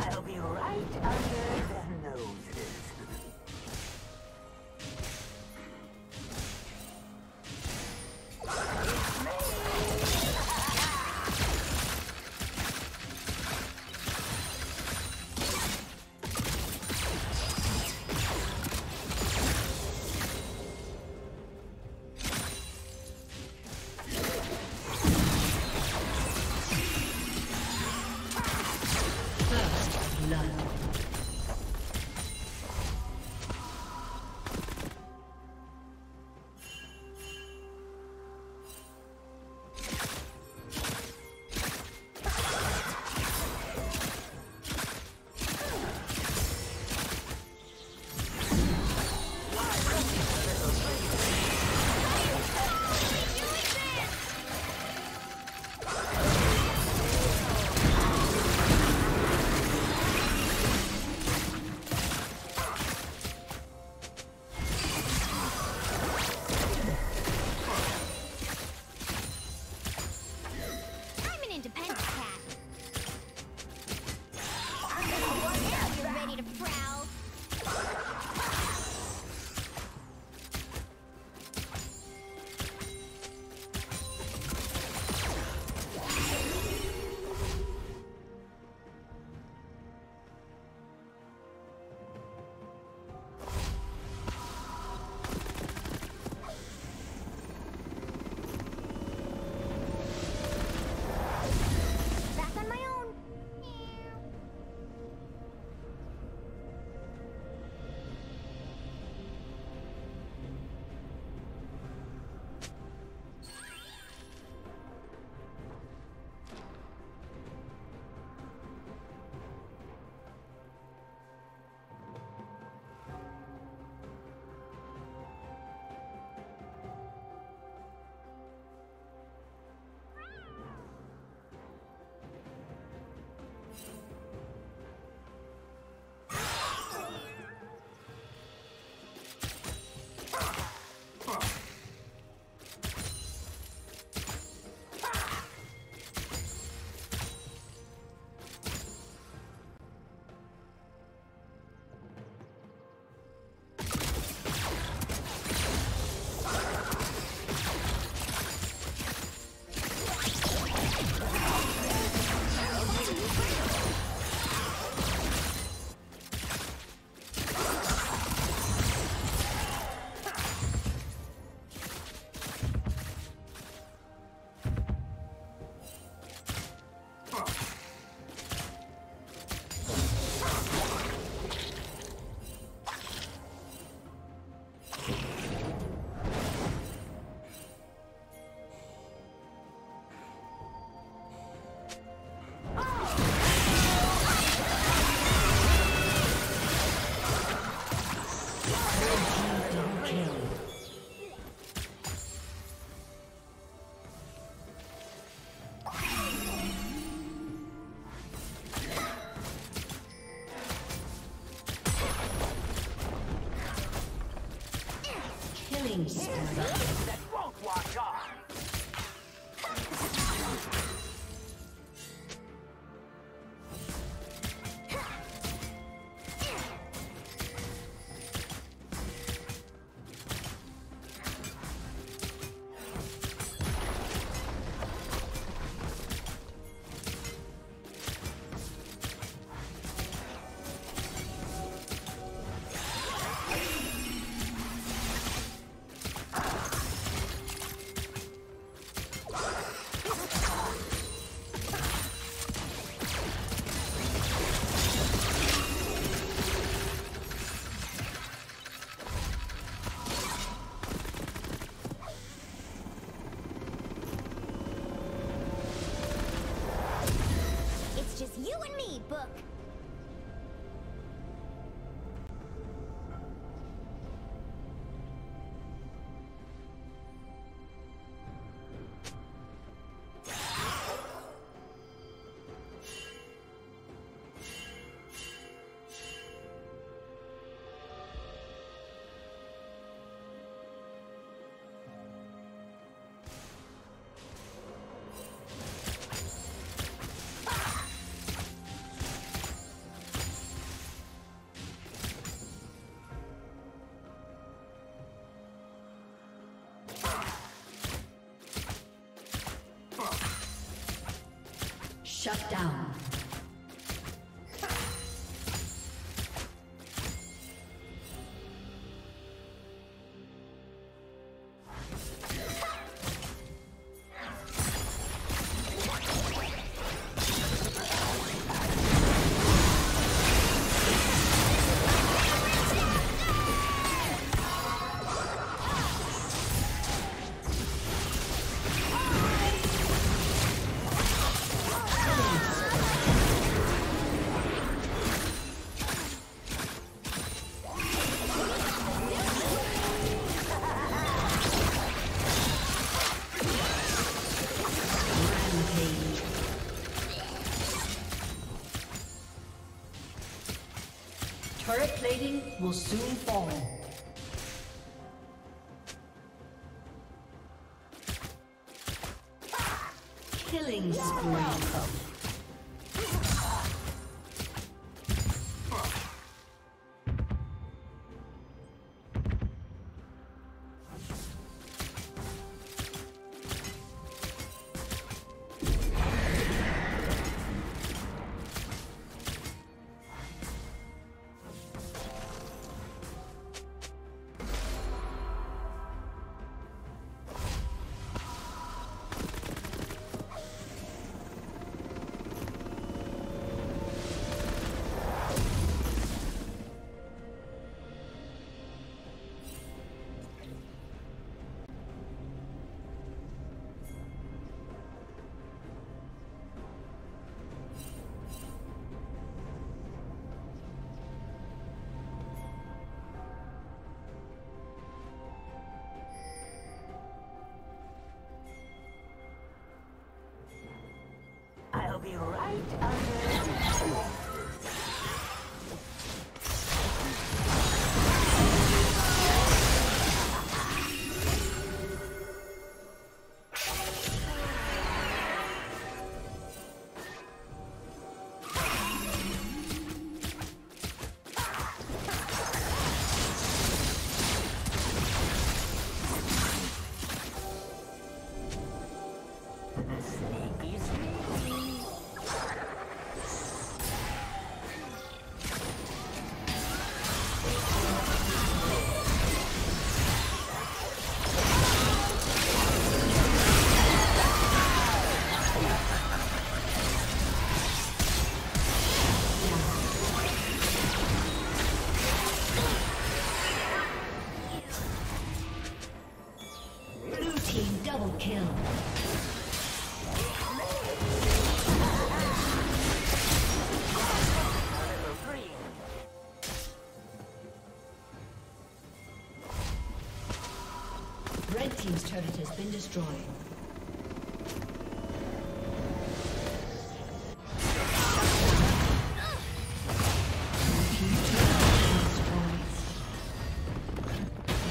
I'll be right under their noses. That won't walk off. Shut down. Turret plating will soon fall. Killing spree. I'll be right under. Team's turret has been destroyed.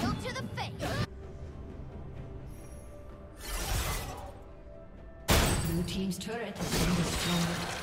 Kill to the face. Blue team's turret has been destroyed.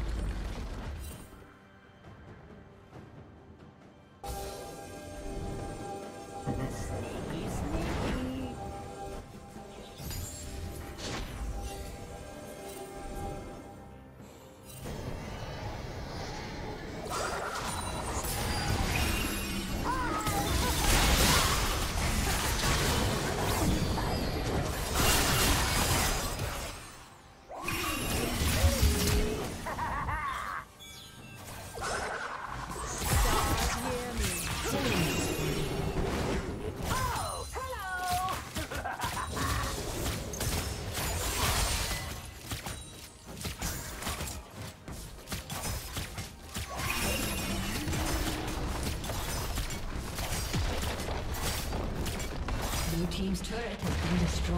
Team's turret has been destroyed.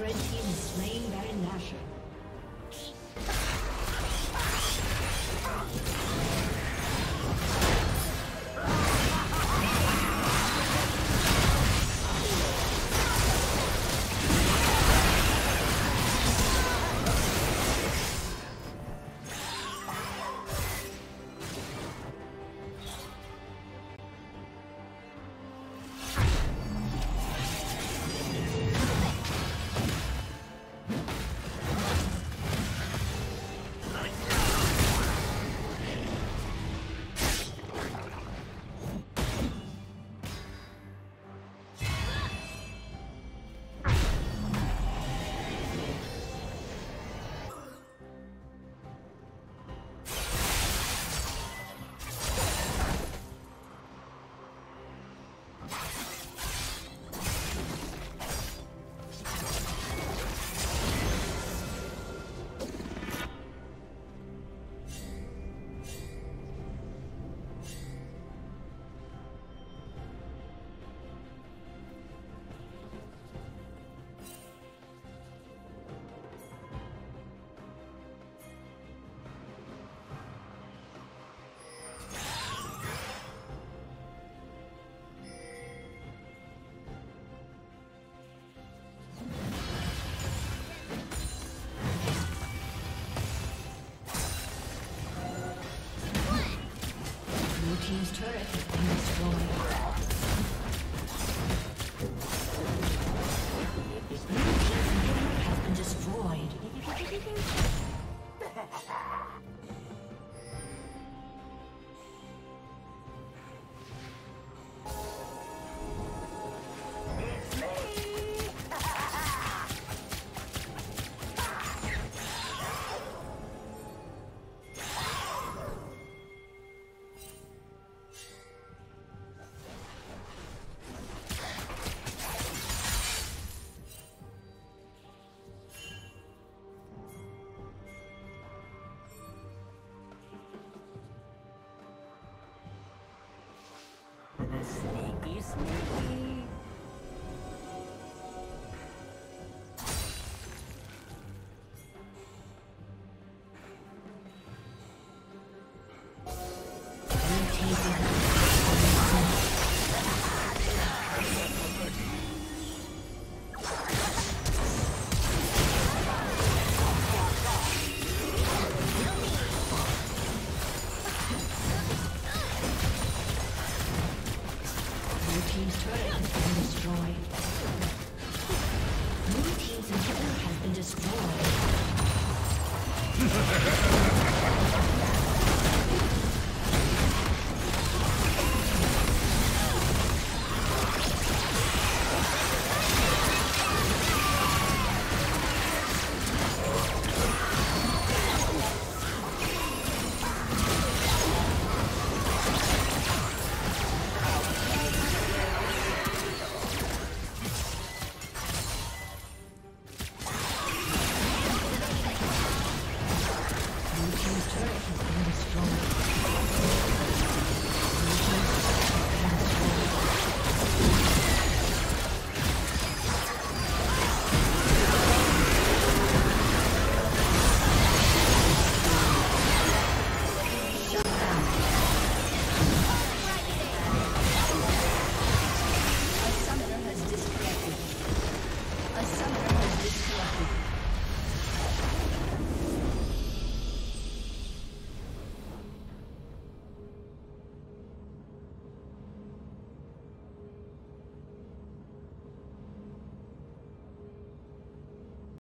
Red team is slain Baron Nashor. Team's turret has been destroyed. Blue team's inhibitor has been destroyed. Sneaky, sneaky. Turret has been destroyed.